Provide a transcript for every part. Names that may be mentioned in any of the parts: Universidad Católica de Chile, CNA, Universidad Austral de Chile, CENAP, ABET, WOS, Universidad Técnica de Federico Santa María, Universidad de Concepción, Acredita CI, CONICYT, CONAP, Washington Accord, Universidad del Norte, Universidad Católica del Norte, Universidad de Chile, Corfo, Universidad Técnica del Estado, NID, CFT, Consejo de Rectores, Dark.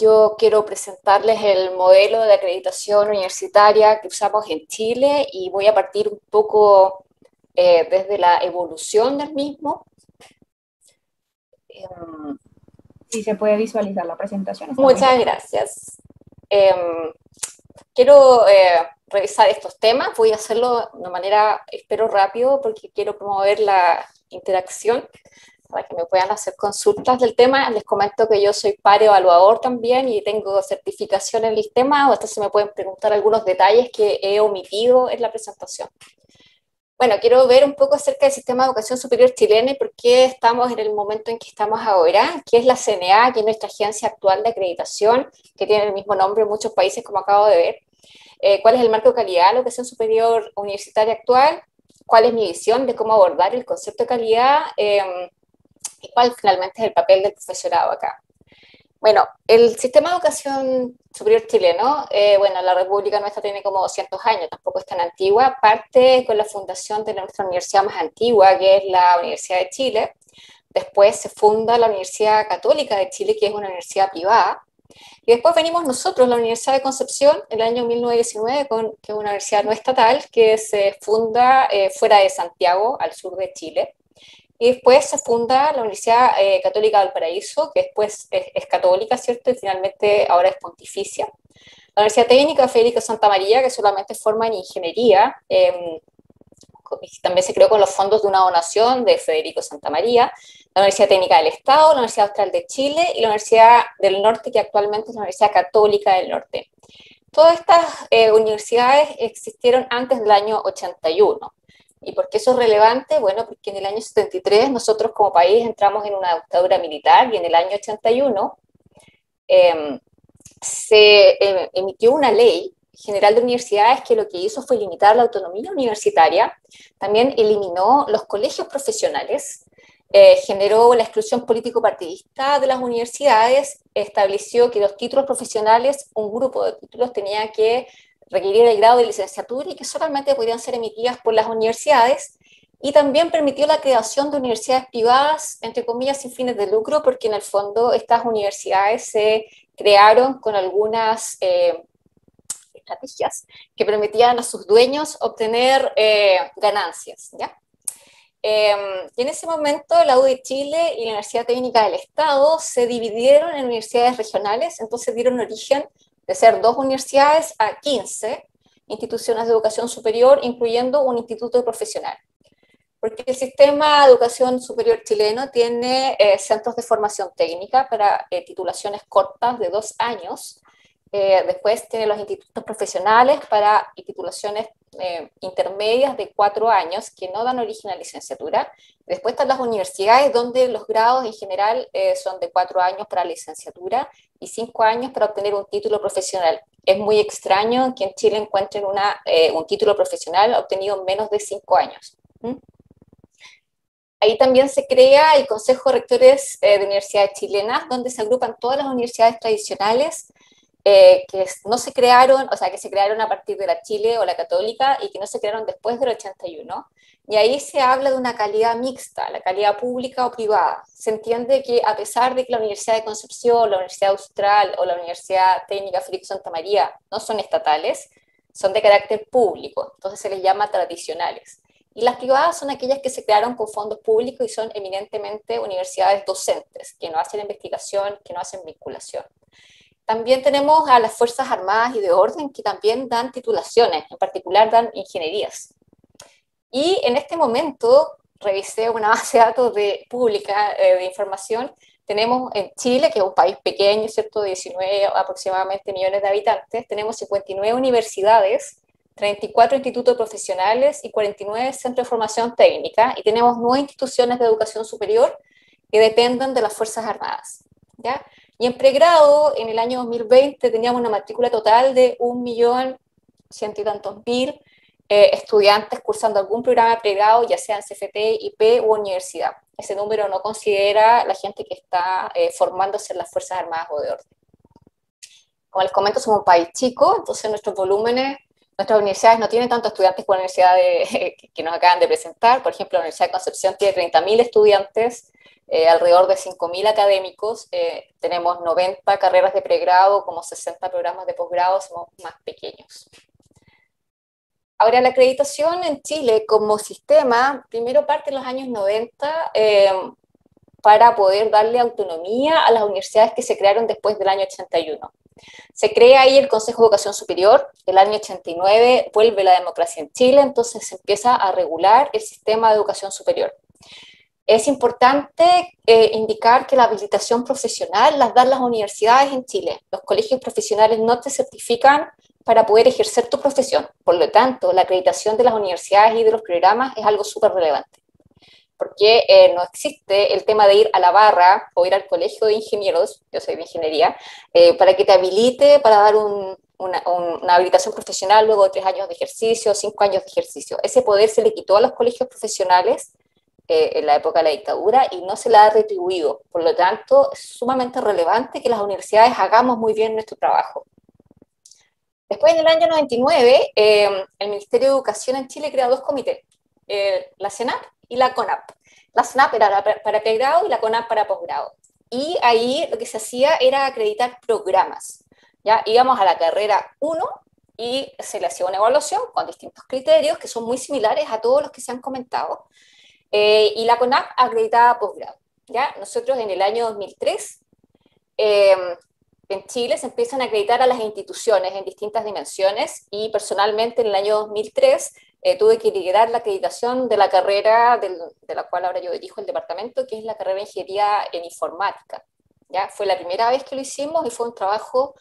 yo quiero presentarles el modelo de acreditación universitaria que usamos en Chile y voy a partir un poco desde la evolución del mismo. Si se puede visualizar la presentación. Muchas gracias. Quiero revisar estos temas, voy a hacerlo de una manera, espero, rápido, porque quiero promover la interacción, para que me puedan hacer consultas del tema. Les comento que yo soy par evaluador también y tengo certificación en el tema, o hasta se me pueden preguntar algunos detalles que he omitido en la presentación. Bueno, quiero ver un poco acerca del sistema de educación superior chileno y por qué estamos en el momento en que estamos ahora, que es la CNA, que es nuestra agencia actual de acreditación, que tiene el mismo nombre en muchos países, como acabo de ver. ¿Cuál es el marco de calidad de la educación superior universitaria actual? ¿Cuál es mi visión de cómo abordar el concepto de calidad? ¿Y cuál finalmente es el papel del profesorado acá? Bueno, el sistema de educación superior chileno, bueno, la República nuestra tiene como 200 años, tampoco es tan antigua, parte con la fundación de nuestra universidad más antigua, que es la Universidad de Chile, después se funda la Universidad Católica de Chile, que es una universidad privada, y después venimos nosotros, la Universidad de Concepción, el año 1919, que es una universidad no estatal, que se funda fuera de Santiago, al sur de Chile. Y después se funda la Universidad Católica del Paraíso, que después es católica, ¿cierto? Y finalmente ahora es pontificia. La Universidad Técnica de Federico Santa María, que solamente forma en ingeniería, también se creó con los fondos de una donación de Federico Santa María. La Universidad Técnica del Estado, la Universidad Austral de Chile y la Universidad del Norte, que actualmente es la Universidad Católica del Norte. Todas estas universidades existieron antes del año 81. ¿Y por qué eso es relevante? Bueno, porque en el año 73 nosotros como país entramos en una dictadura militar y en el año 81 se emitió una ley general de universidades que lo que hizo fue limitar la autonomía universitaria, también eliminó los colegios profesionales, generó la exclusión político-partidista de las universidades, estableció que los títulos profesionales, un grupo de títulos tenía que requerir el grado de licenciatura y que solamente podían ser emitidas por las universidades, y también permitió la creación de universidades privadas, entre comillas, sin fines de lucro, porque en el fondo estas universidades se crearon con algunas estrategias que permitían a sus dueños obtener ganancias, ¿ya? Y en ese momento la U de Chile y la Universidad Técnica del Estado se dividieron en universidades regionales, entonces dieron origen de ser dos universidades a 15 instituciones de educación superior, incluyendo un instituto profesional. Porque el sistema de educación superior chileno tiene centros de formación técnica para titulaciones cortas de 2 años, después tiene los institutos profesionales para titulaciones intermedias de 4 años, que no dan origen a licenciatura, después están las universidades donde los grados en general son de 4 años para licenciatura y 5 años para obtener un título profesional. Es muy extraño que en Chile encuentren un título profesional obtenido en menos de 5 años. ¿Mm? Ahí también se crea el Consejo de Rectores de Universidades Chilenas, donde se agrupan todas las universidades tradicionales, que no se crearon, o sea, que se crearon a partir de la Chile o la Católica y que no se crearon después del 81, y ahí se habla de una calidad mixta, la calidad pública o privada. Se entiende que a pesar de que la Universidad de Concepción, la Universidad Austral o la Universidad Técnica Federico Santa María no son estatales, son de carácter público, entonces se les llama tradicionales. Y las privadas son aquellas que se crearon con fondos públicos y son eminentemente universidades docentes, que no hacen investigación, que no hacen vinculación. También tenemos a las Fuerzas Armadas y de Orden, que también dan titulaciones, en particular dan ingenierías. Y en este momento, revisé una base de datos pública de información, tenemos en Chile, que es un país pequeño, ¿cierto? 19 aproximadamente millones de habitantes, tenemos 59 universidades, 34 institutos profesionales y 49 centros de formación técnica, y tenemos 9 instituciones de educación superior que dependen de las Fuerzas Armadas, ¿ya? Y en pregrado, en el año 2020, teníamos una matrícula total de 1.100.000 estudiantes cursando algún programa de pregrado, ya sea en CFT, IP u universidad. Ese número no considera la gente que está formándose en las Fuerzas Armadas o de Orden. Como les comento, somos un país chico, entonces nuestros volúmenes, nuestras universidades no tienen tantos estudiantes como la universidad que nos acaban de presentar. Por ejemplo, la Universidad de Concepción tiene 30.000 estudiantes, alrededor de 5.000 académicos, tenemos 90 carreras de pregrado, como 60 programas de posgrado, somos más pequeños. Ahora, la acreditación en Chile como sistema, primero parte en los años 90, para poder darle autonomía a las universidades que se crearon después del año 81. Se crea ahí el Consejo de Educación Superior, el año 89 vuelve la democracia en Chile, entonces se empieza a regular el sistema de educación superior. Es importante indicar que la habilitación profesional las dan las universidades en Chile. Los colegios profesionales no te certifican para poder ejercer tu profesión, por lo tanto la acreditación de las universidades y de los programas es algo súper relevante. Porque no existe el tema de ir a la barra o ir al colegio de ingenieros, yo soy de ingeniería, para que te habilite para dar una habilitación profesional, luego 3 años de ejercicio, 5 años de ejercicio. Ese poder se le quitó a los colegios profesionales en la época de la dictadura y no se la ha retribuido. Por lo tanto, es sumamente relevante que las universidades hagamos muy bien nuestro trabajo. Después, en el año 99, el Ministerio de Educación en Chile crea 2 comités, la CENAP y la CONAP. La CENAP era para pregrado y la CONAP para posgrado. Y ahí lo que se hacía era acreditar programas. Ya íbamos a la carrera 1 y se le hacía una evaluación con distintos criterios que son muy similares a todos los que se han comentado. Y la CONAP acreditaba posgrado. Ya nosotros en el año 2003, en Chile se empiezan a acreditar a las instituciones en distintas dimensiones y personalmente en el año 2003, tuve que liderar la acreditación de la carrera de la cual ahora yo dirijo el departamento, que es la carrera de Ingeniería en Informática. ¿Ya? Fue la primera vez que lo hicimos y fue un trabajo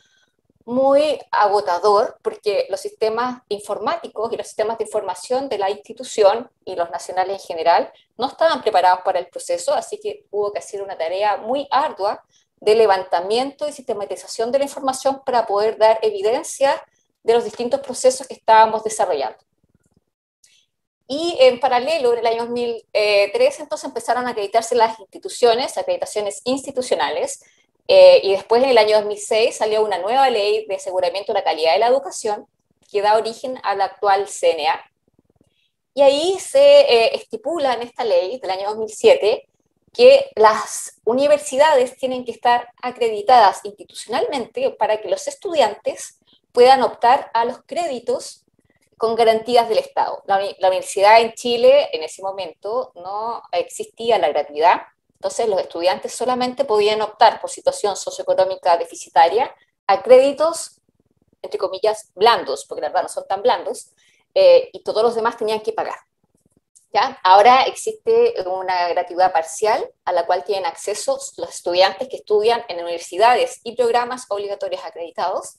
muy agotador, porque los sistemas informáticos y los sistemas de información de la institución y los nacionales en general no estaban preparados para el proceso, así que hubo que hacer una tarea muy ardua de levantamiento y sistematización de la información para poder dar evidencia de los distintos procesos que estábamos desarrollando. Y en paralelo, en el año 2003, entonces empezaron a acreditarse las instituciones, acreditaciones institucionales, y después en el año 2006 salió una nueva ley de aseguramiento de la calidad de la educación, que da origen a la actual CNA. Y ahí se estipula en esta ley del año 2007 que las universidades tienen que estar acreditadas institucionalmente para que los estudiantes puedan optar a los créditos con garantías del Estado. La universidad en Chile, en ese momento, no existía la gratuidad, entonces los estudiantes solamente podían optar por situación socioeconómica deficitaria a créditos, entre comillas, blandos, porque la verdad no son tan blandos, y todos los demás tenían que pagar. ¿Ya? Ahora existe una gratuidad parcial a la cual tienen acceso los estudiantes que estudian en universidades y programas obligatorios acreditados,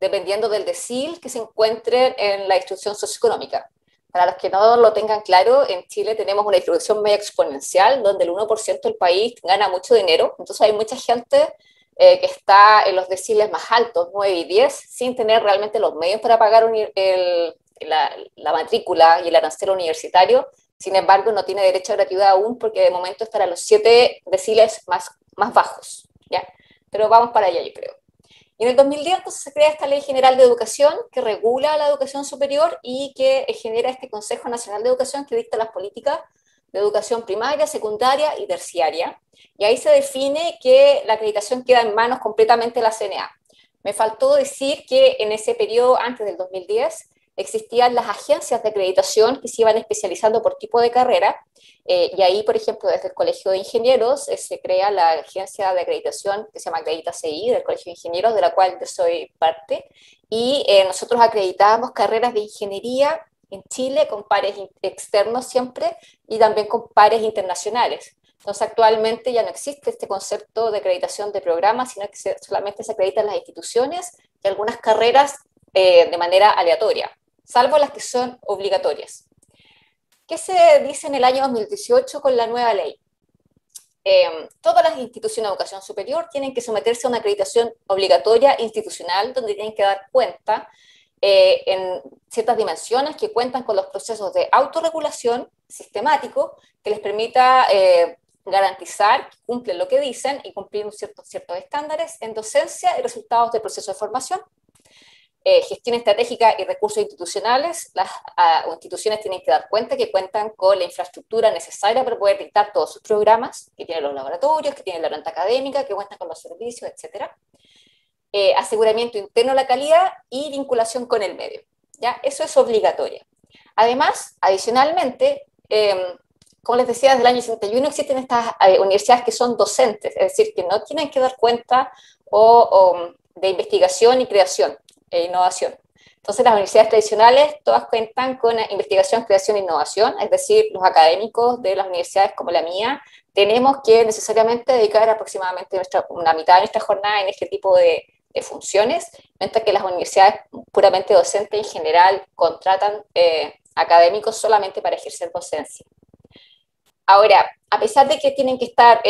dependiendo del decil que se encuentre en la distribución socioeconómica. Para los que no lo tengan claro, en Chile tenemos una distribución media exponencial, donde el 1% del país gana mucho dinero, entonces hay mucha gente que está en los deciles más altos, 9 y 10, sin tener realmente los medios para pagar la matrícula y el arancel universitario, sin embargo no tiene derecho a gratuidad aún, porque de momento estará a los 7 deciles más bajos, ¿ya? Pero vamos para allá, yo creo. Y en el 2010 entonces se crea esta Ley General de Educación que regula la educación superior y que genera este Consejo Nacional de Educación que dicta las políticas de educación primaria, secundaria y terciaria. Y ahí se define que la acreditación queda en manos completamente de la CNA. Me faltó decir que en ese periodo, antes del 2010, existían las agencias de acreditación que se iban especializando por tipo de carrera, y ahí, por ejemplo, desde el Colegio de Ingenieros se crea la agencia de acreditación que se llama Acredita CI, del Colegio de Ingenieros, de la cual yo soy parte, y nosotros acreditábamos carreras de ingeniería en Chile con pares externos siempre, y también con pares internacionales. Entonces actualmente ya no existe este concepto de acreditación de programas, sino que solamente se acreditan las instituciones y algunas carreras de manera aleatoria, salvo las que son obligatorias. ¿Qué se dice en el año 2018 con la nueva ley? Todas las instituciones de educación superior tienen que someterse a una acreditación obligatoria institucional, donde tienen que dar cuenta en ciertas dimensiones que cuentan con los procesos de autorregulación sistemático que les permita garantizar que cumplen lo que dicen y cumplir ciertos estándares en docencia y resultados del proceso de formación. gestión estratégica y recursos institucionales, las instituciones tienen que dar cuenta que cuentan con la infraestructura necesaria para poder dictar todos sus programas, que tienen los laboratorios, que tienen la planta académica, que cuentan con los servicios, etc. Aseguramiento interno de la calidad y vinculación con el medio. ¿Ya? Eso es obligatorio. Además, adicionalmente, como les decía, desde el año 61 existen estas universidades que son docentes, es decir, que no tienen que dar cuenta de investigación y creación e innovación. Entonces, las universidades tradicionales todas cuentan con investigación, creación e innovación, es decir, los académicos de las universidades como la mía, tenemos que necesariamente dedicar aproximadamente una mitad de nuestra jornada en este tipo de funciones, mientras que las universidades puramente docentes en general contratan académicos solamente para ejercer docencia. Ahora, a pesar de que tienen que estar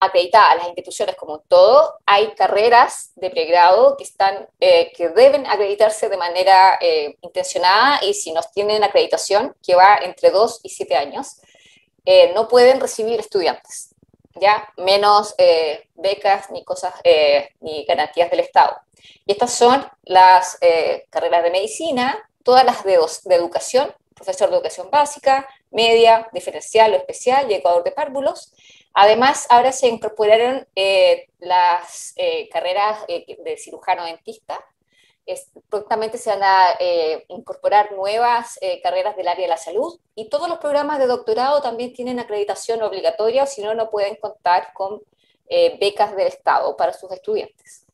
acreditadas las instituciones como todo, hay carreras de pregrado que están, que deben acreditarse de manera intencionada, y si no tienen acreditación, que va entre 2 y 7 años, no pueden recibir estudiantes, ¿ya? Menos becas ni cosas, ni garantías del Estado. Y estas son las carreras de medicina, todas las de educación, profesor de educación básica, media, diferencial o especial y educador de párvulos. Además, ahora se incorporaron las carreras de cirujano dentista. Prontamente se van a incorporar nuevas carreras del área de la salud, y todos los programas de doctorado también tienen acreditación obligatoria, si no, no pueden contar con becas del Estado para sus estudiantes.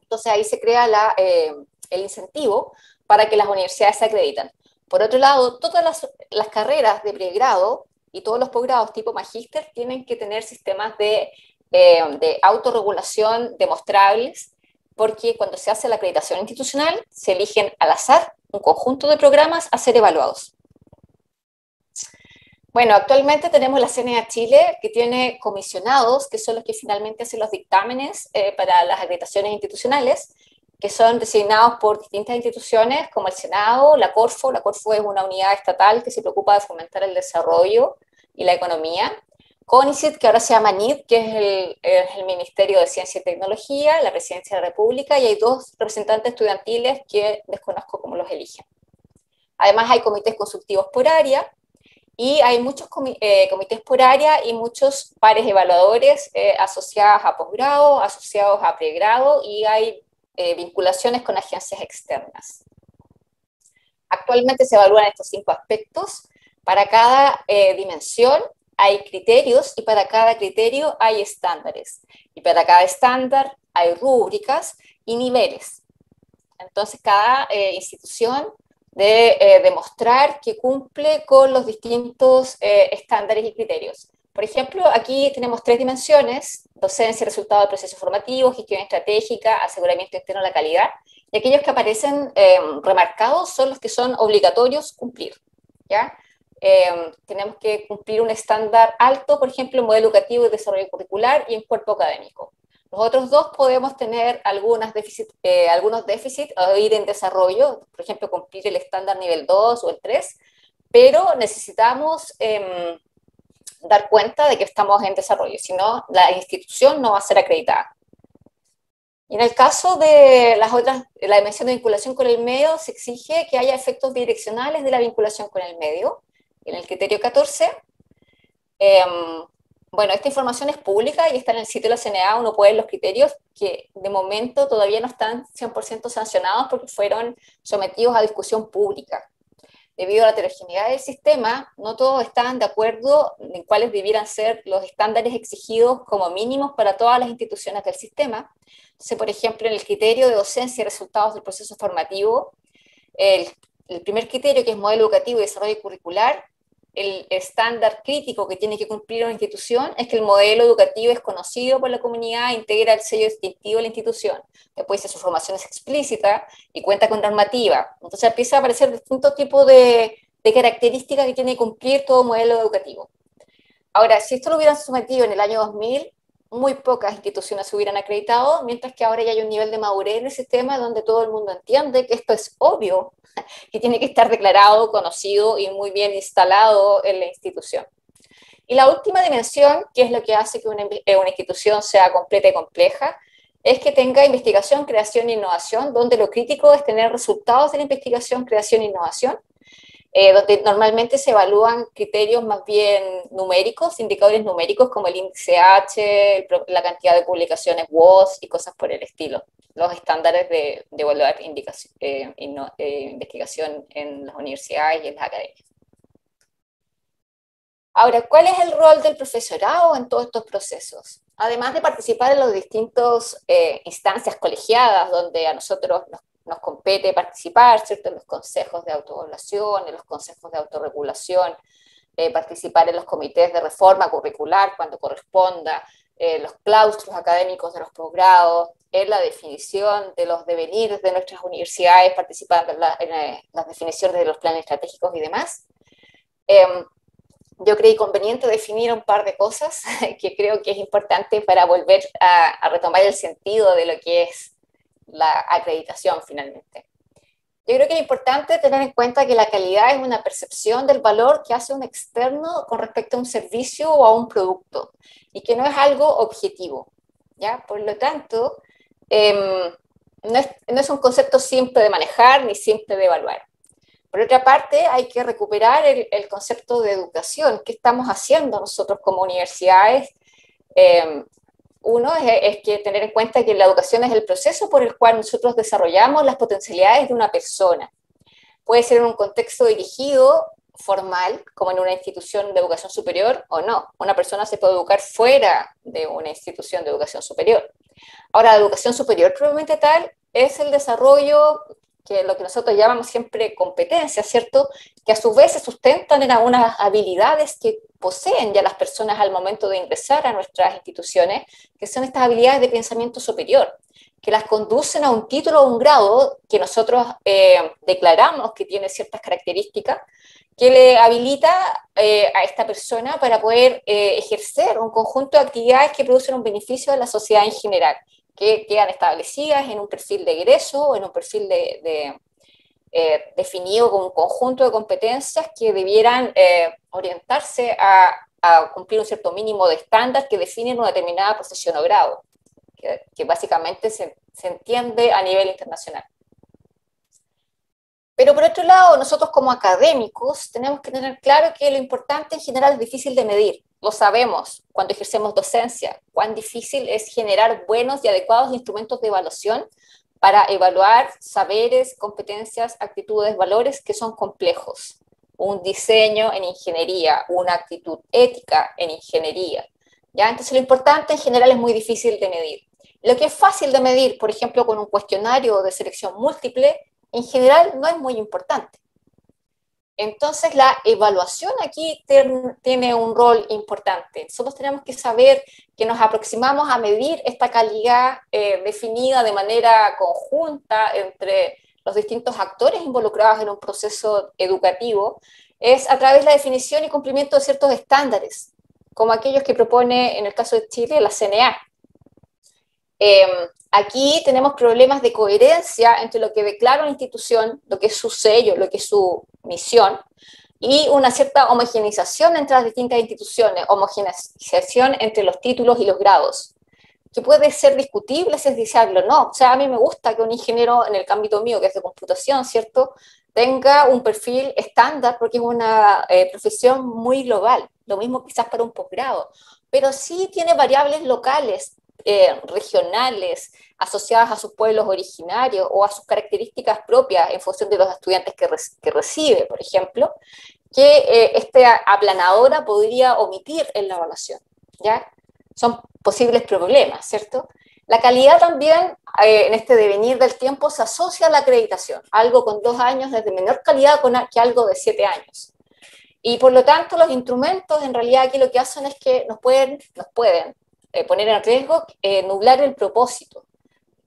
Entonces ahí se crea el incentivo para que las universidades se acrediten. Por otro lado, todas las carreras de pregrado y todos los posgrados tipo magíster tienen que tener sistemas de autorregulación demostrables, porque cuando se hace la acreditación institucional, se eligen al azar un conjunto de programas a ser evaluados. Bueno, actualmente tenemos la CNA Chile, que tiene comisionados, que son los que finalmente hacen los dictámenes para las acreditaciones institucionales, que son designados por distintas instituciones, como el Senado, la Corfo. La Corfo es una unidad estatal que se preocupa de fomentar el desarrollo y la economía. CONICYT, que ahora se llama NID, que es el Ministerio de Ciencia y Tecnología, la Presidencia de la República, y hay 2 representantes estudiantiles que desconozco cómo los eligen. Además hay comités consultivos por área, y hay muchos comités por área y muchos pares evaluadores asociados a posgrado, asociados a pregrado, y hay vinculaciones con agencias externas. Actualmente se evalúan estos 5 aspectos. Para cada dimensión hay criterios, y para cada criterio hay estándares, y para cada estándar hay rúbricas y niveles. Entonces cada institución debe demostrar que cumple con los distintos estándares y criterios. Por ejemplo, aquí tenemos 3 dimensiones: docencia, resultado de proceso formativo, gestión estratégica, aseguramiento interno de la calidad, y aquellos que aparecen remarcados son los que son obligatorios cumplir, ¿ya? Tenemos que cumplir un estándar alto, por ejemplo, en modelo educativo y desarrollo curricular y en cuerpo académico. Los otros 2 podemos tener algunos déficits o ir en desarrollo, por ejemplo, cumplir el estándar nivel 2 o el 3, pero necesitamos dar cuenta de que estamos en desarrollo, si no, la institución no va a ser acreditada. Y en el caso de la dimensión de vinculación con el medio, se exige que haya efectos direccionales de la vinculación con el medio, en el criterio 14. Bueno, esta información es pública y está en el sitio de la CNA, uno puede ver los criterios, que de momento todavía no están 100% sancionados porque fueron sometidos a discusión pública. Debido a la heterogeneidad del sistema, no todos estaban de acuerdo en cuáles debieran ser los estándares exigidos como mínimos para todas las instituciones del sistema. Entonces, por ejemplo, en el criterio de docencia y resultados del proceso formativo, el primer criterio, que es modelo educativo y desarrollo curricular, el estándar crítico que tiene que cumplir una institución es que el modelo educativo es conocido por la comunidad, integra el sello distintivo de la institución, después de su formación es explícita y cuenta con normativa. Entonces empieza a aparecer distintos tipos de características que tiene que cumplir todo modelo educativo. Ahora, si esto lo hubieran sometido en el año 2000, muy pocas instituciones se hubieran acreditado, mientras que ahora ya hay un nivel de madurez en el sistema donde todo el mundo entiende que esto es obvio, que tiene que estar declarado, conocido y muy bien instalado en la institución. Y la última dimensión, que es lo que hace que una institución sea completa y compleja, es que tenga investigación, creación e innovación, donde lo crítico es tener resultados de la investigación, creación e innovación, donde normalmente se evalúan criterios más bien numéricos, indicadores numéricos como el índice H, la cantidad de publicaciones WOS y cosas por el estilo, los estándares de evaluar investigación en las universidades y en las academias. Ahora, ¿cuál es el rol del profesorado en todos estos procesos? Además de participar en las distintas instancias colegiadas, donde a nosotros nos compete participar, ¿cierto?, en los consejos de autoevaluación, en los consejos de autorregulación, participar en los comités de reforma curricular cuando corresponda, los claustros académicos de los posgrados, en la definición de los devenires de nuestras universidades, participando en las definiciones de los planes estratégicos y demás. Yo creí conveniente definir un par de cosas que creo que es importante para volver a retomar el sentido de lo que es la acreditación finalmente. Yo creo que es importante tener en cuenta que la calidad es una percepción del valor que hace un externo con respecto a un servicio o a un producto, y que no es algo objetivo, ¿ya? Por lo tanto, no es un concepto simple de manejar ni simple de evaluar. Por otra parte, hay que recuperar el concepto de educación. ¿Qué estamos haciendo nosotros como universidades? Uno es que tener en cuenta que la educación es el proceso por el cual nosotros desarrollamos las potencialidades de una persona. Puede ser en un contexto dirigido, formal, como en una institución de educación superior, o no. Una persona se puede educar fuera de una institución de educación superior. Ahora, la educación superior probablemente tal es el desarrollo que lo que nosotros llamamos siempre competencias, ¿cierto?, que a su vez se sustentan en algunas habilidades que poseen ya las personas al momento de ingresar a nuestras instituciones, que son estas habilidades de pensamiento superior, que las conducen a un título o un grado que nosotros declaramos que tiene ciertas características, que le habilita a esta persona para poder ejercer un conjunto de actividades que producen un beneficio a la sociedad en general, que quedan establecidas en un perfil de egreso o en un perfil definido como un conjunto de competencias que debieran orientarse a cumplir un cierto mínimo de estándar que definen una determinada profesión o grado, que básicamente se entiende a nivel internacional. Pero por otro lado, nosotros como académicos tenemos que tener claro que lo importante en general es difícil de medir. Lo sabemos cuando ejercemos docencia, cuán difícil es generar buenos y adecuados instrumentos de evaluación para evaluar saberes, competencias, actitudes, valores que son complejos. Un diseño en ingeniería, una actitud ética en ingeniería, ¿ya? Entonces lo importante en general es muy difícil de medir. Lo que es fácil de medir, por ejemplo, con un cuestionario de selección múltiple, en general no es muy importante. Entonces la evaluación aquí tiene un rol importante. Nosotros tenemos que saber que nos aproximamos a medir esta calidad definida de manera conjunta entre los distintos actores involucrados en un proceso educativo, es a través de la definición y cumplimiento de ciertos estándares, como aquellos que propone, en el caso de Chile, la CNA. Aquí tenemos problemas de coherencia entre lo que declara una institución, lo que es su sello, lo que es su misión, y una cierta homogenización entre las distintas instituciones, homogenización entre los títulos y los grados, que puede ser discutible si es deseable o no. O sea, a mí me gusta que un ingeniero en el ámbito mío, que es de computación, ¿cierto?, tenga un perfil estándar porque es una profesión muy global, lo mismo quizás para un posgrado, pero sí tiene variables locales, regionales, asociadas a sus pueblos originarios o a sus características propias en función de los estudiantes que recibe, por ejemplo, que esta aplanadora podría omitir en la evaluación, ¿ya? Son posibles problemas, ¿cierto? La calidad también, en este devenir del tiempo, se asocia a la acreditación. Algo con 2 años es de menor calidad que algo de 7 años. Y por lo tanto los instrumentos en realidad aquí lo que hacen es que nos pueden poner en riesgo, nublar el propósito.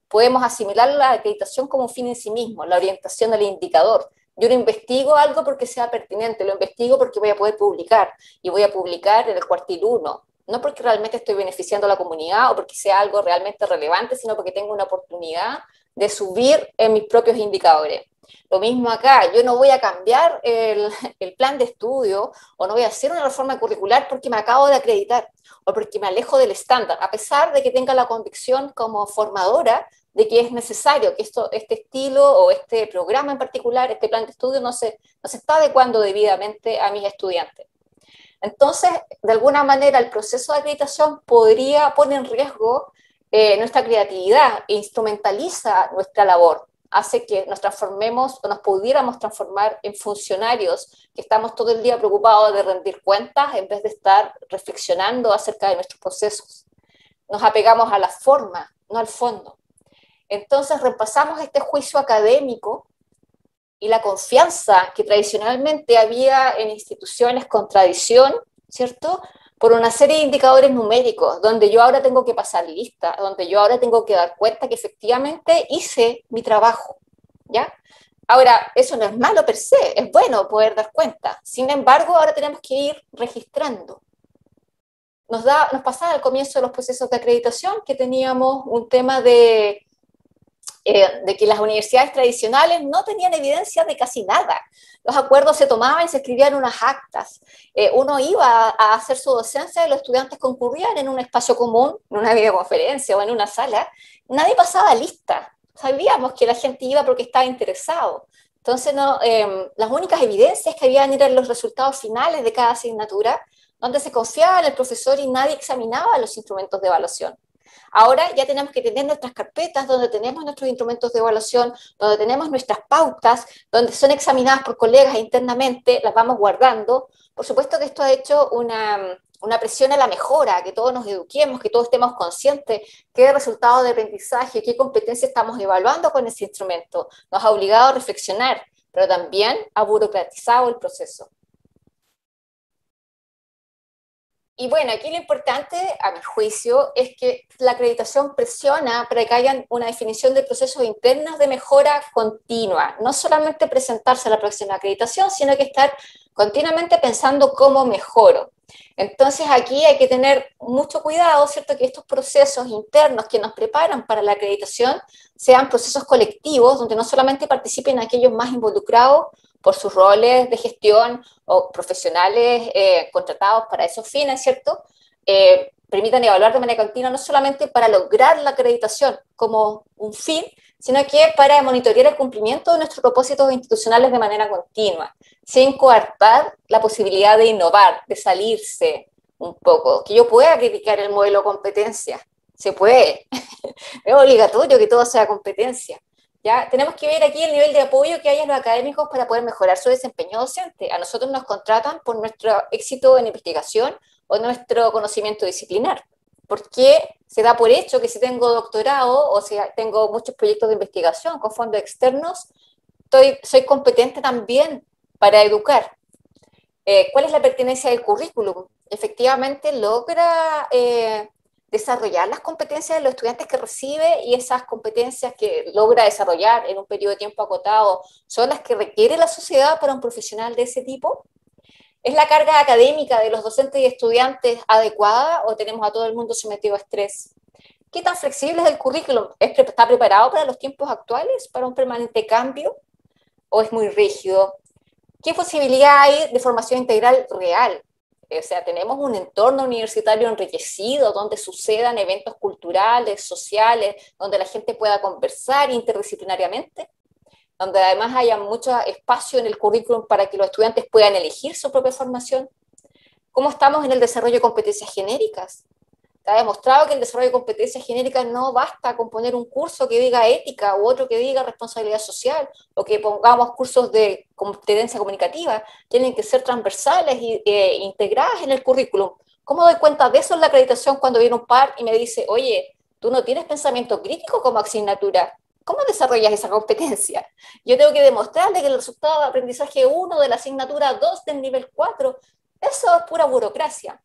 Podemos asimilar la acreditación como un fin en sí mismo, la orientación al indicador. Yo no investigo algo porque sea pertinente, lo investigo porque voy a poder publicar, y voy a publicar en el cuartil 1, no porque realmente estoy beneficiando a la comunidad o porque sea algo realmente relevante, sino porque tengo una oportunidad de subir en mis propios indicadores. Lo mismo acá, yo no voy a cambiar el plan de estudio o no voy a hacer una reforma curricular porque me acabo de acreditar o porque me alejo del estándar, a pesar de que tenga la convicción como formadora de que es necesario que este estilo o este programa en particular, este plan de estudio, no se está adecuando debidamente a mis estudiantes. Entonces, de alguna manera, el proceso de acreditación podría poner en riesgo nuestra creatividad e instrumentaliza nuestra labor, hace que nos transformemos o nos pudiéramos transformar en funcionarios que estamos todo el día preocupados de rendir cuentas en vez de estar reflexionando acerca de nuestros procesos. Nos apegamos a la forma, no al fondo. Entonces repasamos este juicio académico y la confianza que tradicionalmente había en instituciones con tradición, ¿cierto?, por una serie de indicadores numéricos, donde yo ahora tengo que pasar lista, donde yo ahora tengo que dar cuenta que efectivamente hice mi trabajo, ¿ya? Ahora, eso no es malo per se, es bueno poder dar cuenta. Sin embargo, ahora tenemos que ir registrando. Nos pasaba al comienzo de los procesos de acreditación que teníamos un tema de que las universidades tradicionales no tenían evidencia de casi nada. Los acuerdos se tomaban, se escribían unas actas. Uno iba a hacer su docencia y los estudiantes concurrían en un espacio común, en una videoconferencia o en una sala. Nadie pasaba lista. Sabíamos que la gente iba porque estaba interesado. Entonces, las únicas evidencias que habían eran los resultados finales de cada asignatura, donde se confiaba en el profesor y nadie examinaba los instrumentos de evaluación. Ahora ya tenemos que tener nuestras carpetas donde tenemos nuestros instrumentos de evaluación, donde tenemos nuestras pautas, donde son examinadas por colegas internamente, las vamos guardando. Por supuesto que esto ha hecho una presión a la mejora, que todos nos eduquemos, que todos estemos conscientes qué resultados de aprendizaje, qué competencia estamos evaluando con ese instrumento. Nos ha obligado a reflexionar, pero también ha burocratizado el proceso. Y bueno, aquí lo importante, a mi juicio, es que la acreditación presiona para que haya una definición de procesos internos de mejora continua. No solamente presentarse a la próxima acreditación, sino que estar continuamente pensando cómo mejoro. Entonces aquí hay que tener mucho cuidado, ¿cierto?, que estos procesos internos que nos preparan para la acreditación sean procesos colectivos, donde no solamente participen aquellos más involucrados por sus roles de gestión o profesionales contratados para esos fines, ¿cierto? Permitan evaluar de manera continua no solamente para lograr la acreditación como un fin, sino que para monitorear el cumplimiento de nuestros propósitos institucionales de manera continua, sin coartar la posibilidad de innovar, de salirse un poco. Que yo pueda criticar el modelo competencia, se puede, es obligatorio que todo sea competencia. ¿Ya? Tenemos que ver aquí el nivel de apoyo que hay en los académicos para poder mejorar su desempeño docente. A nosotros nos contratan por nuestro éxito en investigación o nuestro conocimiento disciplinar. Porque se da por hecho que si tengo doctorado o si tengo muchos proyectos de investigación con fondos externos, soy competente también para educar. ¿Cuál es la pertinencia del currículum? Efectivamente logra desarrollar las competencias de los estudiantes que recibe, y esas competencias que logra desarrollar en un periodo de tiempo acotado son las que requiere la sociedad para un profesional de ese tipo. ¿Es la carga académica de los docentes y estudiantes adecuada o tenemos a todo el mundo sometido a estrés? ¿Qué tan flexible es el currículum? ¿Está preparado para los tiempos actuales, para un permanente cambio, o es muy rígido? ¿Qué posibilidad hay de formación integral real? O sea, tenemos un entorno universitario enriquecido donde sucedan eventos culturales, sociales, donde la gente pueda conversar interdisciplinariamente, donde además haya mucho espacio en el currículum para que los estudiantes puedan elegir su propia formación. ¿Cómo estamos en el desarrollo de competencias genéricas? Está demostrado que el desarrollo de competencias genéricas no basta con poner un curso que diga ética u otro que diga responsabilidad social, o que pongamos cursos de competencia comunicativa. Tienen que ser transversales e integradas en el currículum. ¿Cómo doy cuenta de eso en la acreditación cuando viene un par y me dice, oye, tú no tienes pensamiento crítico como asignatura? ¿Cómo desarrollas esa competencia? Yo tengo que demostrarle que el resultado de aprendizaje 1 de la asignatura 2 del nivel 4, eso es pura burocracia.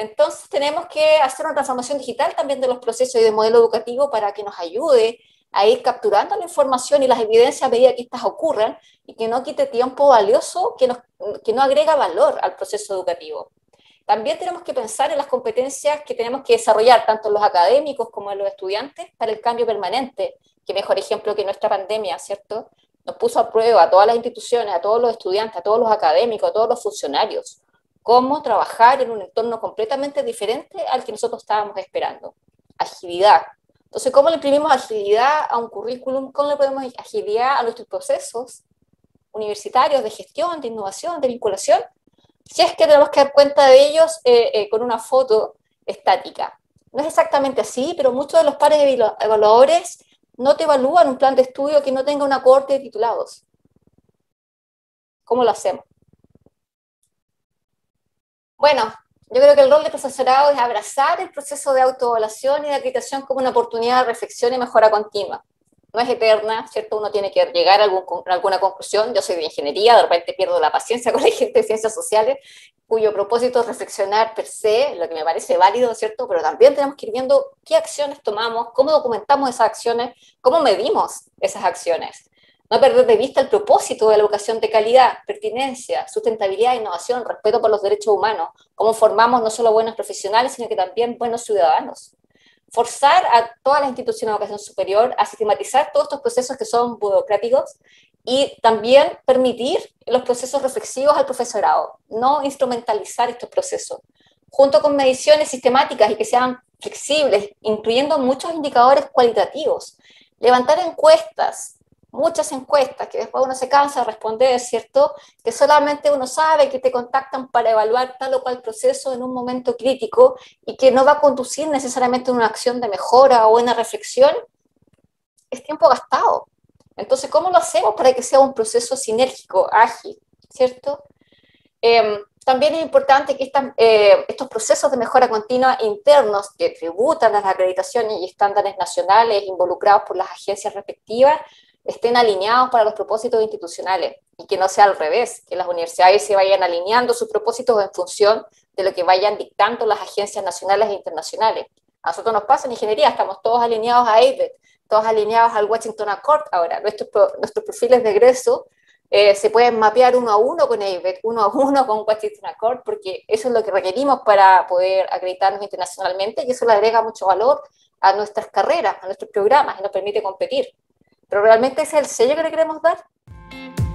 Entonces tenemos que hacer una transformación digital también de los procesos y del modelo educativo para que nos ayude a ir capturando la información y las evidencias a medida que estas ocurran, y que no quite tiempo valioso, que no agrega valor al proceso educativo. También tenemos que pensar en las competencias que tenemos que desarrollar, tanto los académicos como los estudiantes, para el cambio permanente. Qué mejor ejemplo que nuestra pandemia, ¿cierto? nos puso a prueba a todas las instituciones, a todos los estudiantes, a todos los académicos, a todos los funcionarios, cómo trabajar en un entorno completamente diferente al que nosotros estábamos esperando. Agilidad. Entonces, ¿cómo le imprimimos agilidad a un currículum? ¿Cómo le podemos agilidad a nuestros procesos universitarios de gestión, de innovación, de vinculación? Si es que tenemos que dar cuenta de ellos con una foto estática. No es exactamente así, pero muchos de los pares evaluadores no te evalúan un plan de estudio que no tenga una cohorte de titulados. ¿Cómo lo hacemos? Bueno, yo creo que el rol del profesorado es abrazar el proceso de autoevaluación y de acreditación como una oportunidad de reflexión y mejora continua. No es eterna, ¿cierto? Uno tiene que llegar a alguna conclusión. Yo soy de ingeniería, de repente pierdo la paciencia con la gente de ciencias sociales, cuyo propósito es reflexionar per se, lo que me parece válido, ¿cierto? Pero también tenemos que ir viendo qué acciones tomamos, cómo documentamos esas acciones, cómo medimos esas acciones. No perder de vista el propósito de la educación de calidad, pertinencia, sustentabilidad, innovación, respeto por los derechos humanos, cómo formamos no solo buenos profesionales, sino que también buenos ciudadanos. Forzar a todas las instituciones de educación superior a sistematizar todos estos procesos que son burocráticos y también permitir los procesos reflexivos al profesorado, no instrumentalizar estos procesos, junto con mediciones sistemáticas y que sean flexibles, incluyendo muchos indicadores cualitativos. Levantar encuestas, muchas encuestas que después uno se cansa de responder, ¿cierto? Que solamente uno sabe que te contactan para evaluar tal o cual proceso en un momento crítico y que no va a conducir necesariamente a una acción de mejora o una reflexión, es tiempo gastado. Entonces, ¿cómo lo hacemos para que sea un proceso sinérgico, ágil, ¿cierto? También es importante que estos procesos de mejora continua internos que tributan a las acreditaciones y estándares nacionales involucrados por las agencias respectivas estén alineados para los propósitos institucionales y que no sea al revés, que las universidades se vayan alineando sus propósitos en función de lo que vayan dictando las agencias nacionales e internacionales. A nosotros nos pasa en ingeniería, estamos todos alineados a ABET, todos alineados al Washington Accord. Ahora, nuestros perfiles de egreso se pueden mapear uno a uno con ABET, uno a uno con Washington Accord, porque eso es lo que requerimos para poder acreditarnos internacionalmente y eso le agrega mucho valor a nuestras carreras, a nuestros programas y nos permite competir. Pero realmente ese es el sello que le queremos dar.